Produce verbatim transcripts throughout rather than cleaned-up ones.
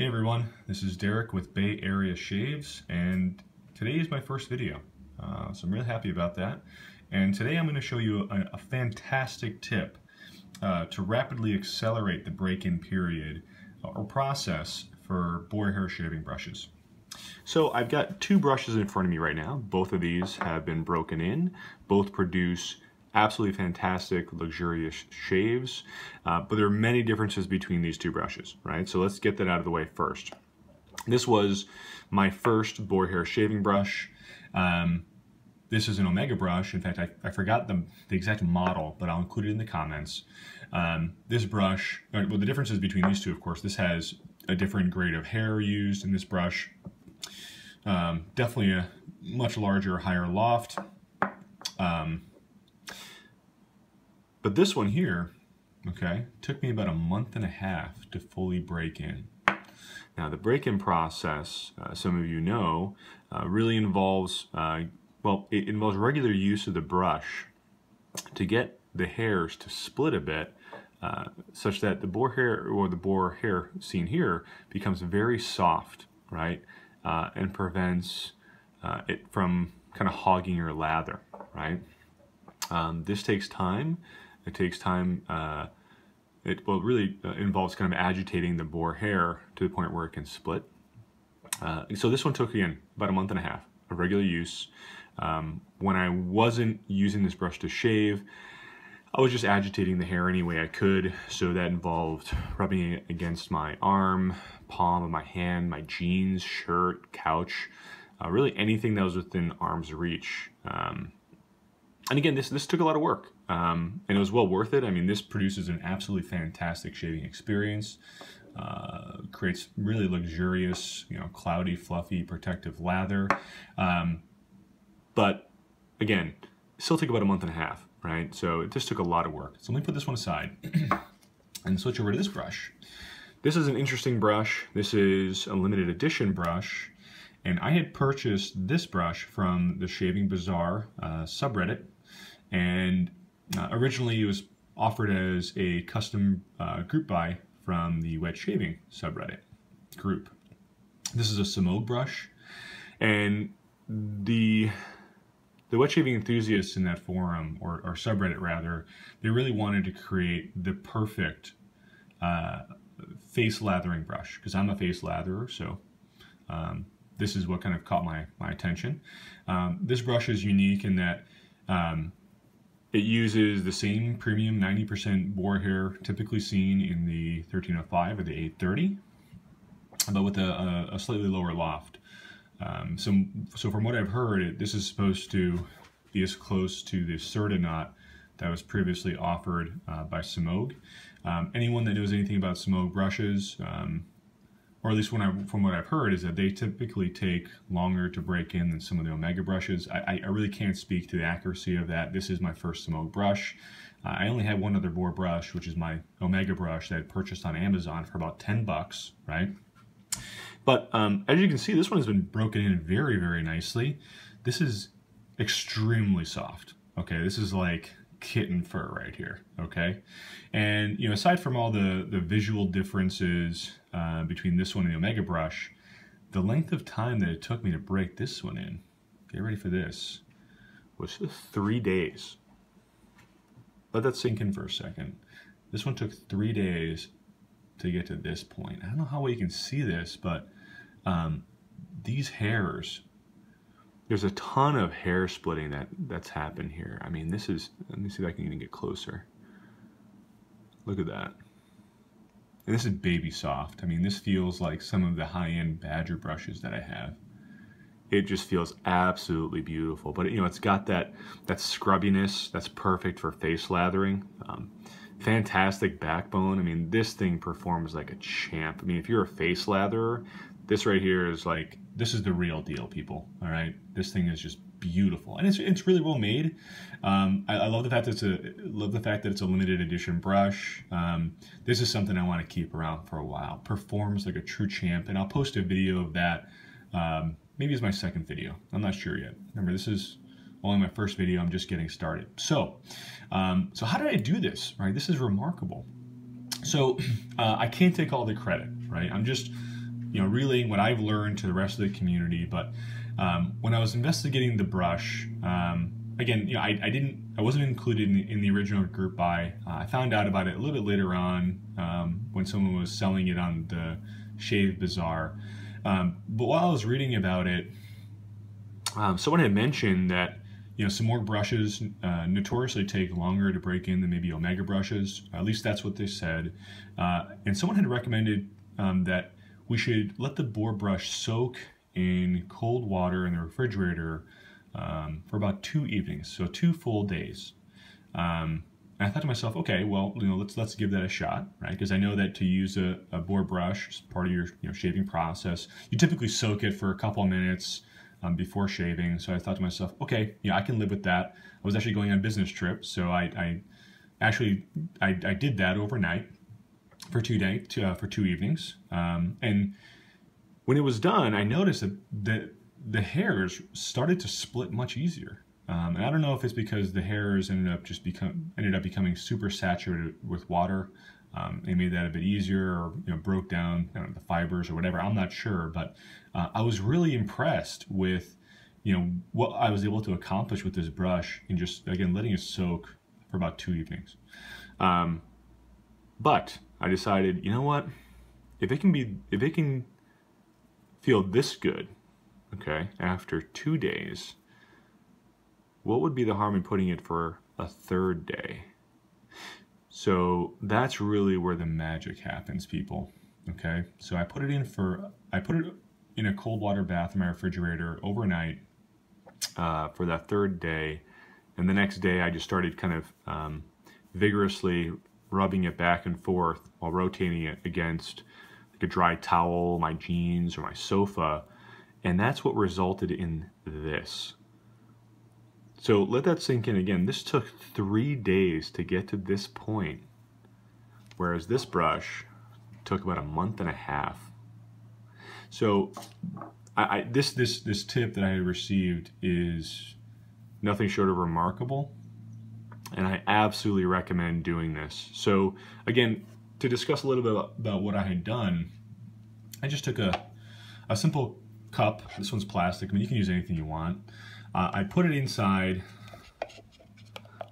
Hey everyone, this is Derek with Bay Area Shaves, and today is my first video, uh, so I'm really happy about that. And today I'm going to show you a, a fantastic tip uh, to rapidly accelerate the break-in period or process for boar hair shaving brushes. So I've got two brushes in front of me right now. Both of these have been broken in. Both produce absolutely fantastic, luxurious shaves, uh, but there are many differences between these two brushes, right? So let's get that out of the way first. This was my first boar hair shaving brush. Um, this is an Omega brush. In fact, I, I forgot the, the exact model, but I'll include it in the comments. Um, this brush, well, the differences between these two, of course, this has a different grade of hair used in this brush. Um, definitely a much larger, higher loft. Um, But this one here, okay, took me about a month and a half to fully break in. Now the break-in process, uh, some of you know, uh, really involves, uh, well, it involves regular use of the brush to get the hairs to split a bit, uh, such that the boar hair, or the boar hair seen here, becomes very soft, right, uh, and prevents uh, it from kind of hogging your lather, right? Um, this takes time. It takes time, uh, it well, really uh, involves kind of agitating the boar hair to the point where it can split. Uh, so this one took, again, about a month and a half of regular use. Um, when I wasn't using this brush to shave, I was just agitating the hair any way I could. So that involved rubbing it against my arm, palm of my hand, my jeans, shirt, couch, uh, really anything that was within arm's reach. Um, And again, this, this took a lot of work, um, and it was well worth it. I mean, this produces an absolutely fantastic shaving experience, uh, creates really luxurious, you know, cloudy, fluffy, protective lather. Um, but again, it still took about a month and a half, right? So it just took a lot of work. So let me put this one aside and switch over to this brush. This is an interesting brush. This is a limited edition brush. And I had purchased this brush from the Shaving Bazaar uh, subreddit, and uh, originally it was offered as a custom uh, group buy from the Wet Shaving subreddit group. This is a Semogue brush, and the the Wet Shaving enthusiasts in that forum, or, or subreddit rather, they really wanted to create the perfect uh, face lathering brush, because I'm a face latherer, so. Um, This is what kind of caught my, my attention. Um, this brush is unique in that um, it uses the same premium ninety percent boar hair typically seen in the thirteen oh five or the eight thirty, but with a, a, a slightly lower loft. Um, so, so from what I've heard, it, this is supposed to be as close to the Serta knot that was previously offered uh, by Semogue. Um, anyone that knows anything about Semogue brushes, um, or at least when I, from what I've heard, is that they typically take longer to break in than some of the Omega brushes. I, I really can't speak to the accuracy of that. This is my first Semogue brush. Uh, I only had one other boar brush, which is my Omega brush that I purchased on Amazon for about ten bucks, right? But um, as you can see, this one has been broken in very, very nicely. This is extremely soft, okay? This is like kitten fur right here, okay? And, you know, aside from all the, the visual differences uh, between this one and the Omega brush, the length of time that it took me to break this one in, get ready for this, was three days. Let that sink in for a second. This one took three days to get to this point. I don't know how well you can see this, but um, these hairs, there's a ton of hair splitting that, that's happened here. I mean, this is, let me see if I can even get closer. Look at that. And this is baby soft. I mean, this feels like some of the high-end badger brushes that I have. It just feels absolutely beautiful. But, you know, it's got that, that scrubbiness that's perfect for face lathering. Um, fantastic backbone. I mean, this thing performs like a champ. I mean, if you're a face latherer, this right here is like, this is the real deal, people, all right? This thing is just beautiful. And it's, it's really well made. Um, I, I love the fact that it's a, love the fact that it's a limited edition brush. Um, this is something I want to keep around for a while. Performs like a true champ, and I'll post a video of that. Um, maybe it's my second video. I'm not sure yet. Remember, this is only my first video. I'm just getting started. So, um, so how did I do this, right? This is remarkable. So uh, I can't take all the credit, right? I'm just you know, relaying what I've learned to the rest of the community. But um, when I was investigating the brush, um, again, you know, I, I didn't, I wasn't included in, in the original group buy. Uh, I found out about it a little bit later on um, when someone was selling it on the Shave Bazaar. Um, but while I was reading about it, um, someone had mentioned that, you know, some more brushes uh, notoriously take longer to break in than maybe Omega brushes. At least that's what they said. Uh, and someone had recommended um, that we should let the boar brush soak in cold water in the refrigerator um, for about two evenings, so two full days. Um, and I thought to myself, okay, well, you know, let's let's give that a shot, right? Because I know that to use a, a boar brush as part of your you know shaving process, you typically soak it for a couple of minutes. Um, before shaving. So I thought to myself, okay, yeah, I can live with that. I was actually going on a business trip, so I, I actually I, I did that overnight for two day to, uh, for two evenings. Um, and when it was done, I noticed that the the hairs started to split much easier. Um, and I don't know if it's because the hairs ended up just become ended up becoming super saturated with water. Um, it made that a bit easier, or you know, broke down I don't know, the fibers or whatever. I'm not sure, but uh, I was really impressed with, you know, what I was able to accomplish with this brush and just again letting it soak for about two evenings. Um, but I decided, you know what, if it can be, if it can feel this good, okay, after two days, what would be the harm in putting it for a third day? So that's really where the magic happens, people, okay? So I put it in for, I put it in a cold water bath in my refrigerator overnight uh, for that third day. And the next day I just started kind of um, vigorously rubbing it back and forth while rotating it against like a dry towel, my jeans, or my sofa. And that's what resulted in this. So let that sink in again. This took three days to get to this point, whereas this brush took about a month and a half. So I, I, this, this, this tip that I had received is nothing short of remarkable, and I absolutely recommend doing this. So again, to discuss a little bit about, about what I had done, I just took a, a simple cup. This one's plastic. I mean, you can use anything you want. Uh, I put it inside,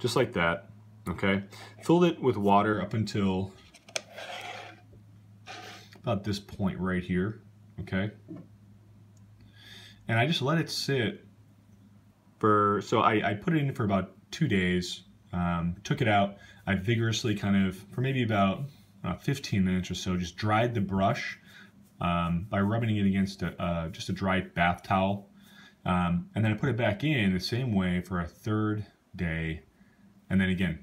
just like that, okay? Filled it with water up until about this point right here, okay? And I just let it sit for, so I, I put it in for about two days, um, took it out. I vigorously kind of, for maybe about uh, fifteen minutes or so, just dried the brush um, by rubbing it against a, uh, just a dry bath towel. Um, and then I put it back in the same way for a third day, and then again,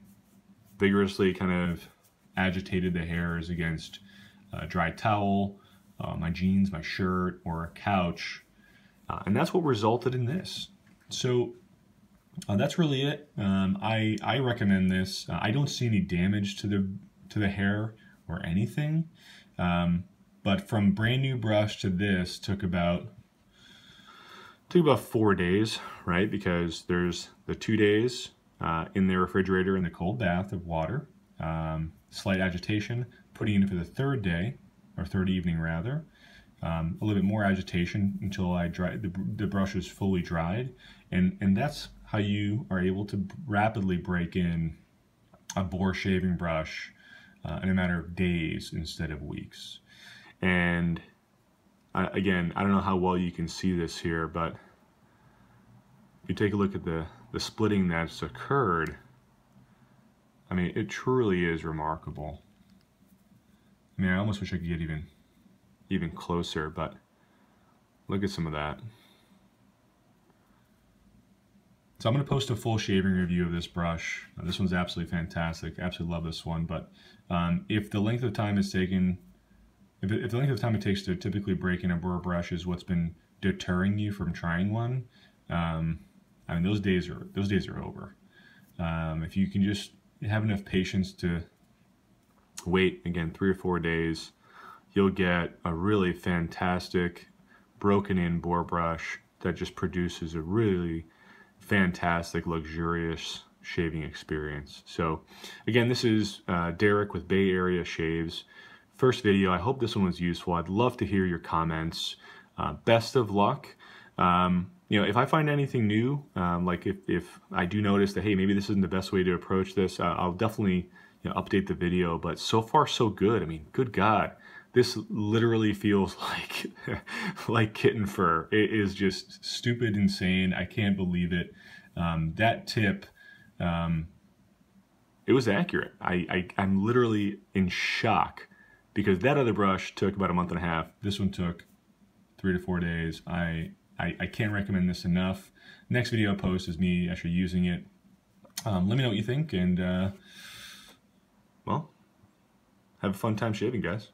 vigorously kind of agitated the hairs against a dry towel, uh, my jeans, my shirt, or a couch, uh, and that's what resulted in this. So uh, that's really it. Um, I I recommend this. Uh, I don't see any damage to the to the hair or anything, um, but from brand new brush to this took about. Took about four days, right? Because there's the two days uh, in the refrigerator in the cold bath of water, um, slight agitation, putting in for the third day, or third evening rather, um, a little bit more agitation until I dry the, the brush is fully dried, and and that's how you are able to rapidly break in a boar shaving brush uh, in a matter of days instead of weeks, and. Uh, again, I don't know how well you can see this here, but if you take a look at the, the splitting that's occurred, I mean, it truly is remarkable. I mean, I almost wish I could get even, even closer, but look at some of that. So I'm going to post a full shaving review of this brush. Now, this one's absolutely fantastic. Absolutely love this one, but um, if the length of time is taken... If the length of time it takes to typically break in a boar brush is what's been deterring you from trying one, um, I mean those days are those days are over. Um, if you can just have enough patience to wait again three or four days, you'll get a really fantastic broken-in boar brush that just produces a really fantastic, luxurious shaving experience. So, again, this is uh, Derek with Bay Area Shaves. first video. I hope this one was useful. I'd love to hear your comments. Uh, best of luck. Um, you know, if I find anything new, um, like if, if I do notice that, hey, maybe this isn't the best way to approach this, uh, I'll definitely you know, update the video. But so far, so good. I mean, good God, this literally feels like like kitten fur. It is just stupid, insane. I can't believe it. Um, that tip, um, it was accurate. I, I, I'm literally in shock because that other brush took about a month and a half. This one took three to four days. I I, I can't recommend this enough. Next video I post is me actually using it. Um, let me know what you think, and uh, well, have a fun time shaving, guys.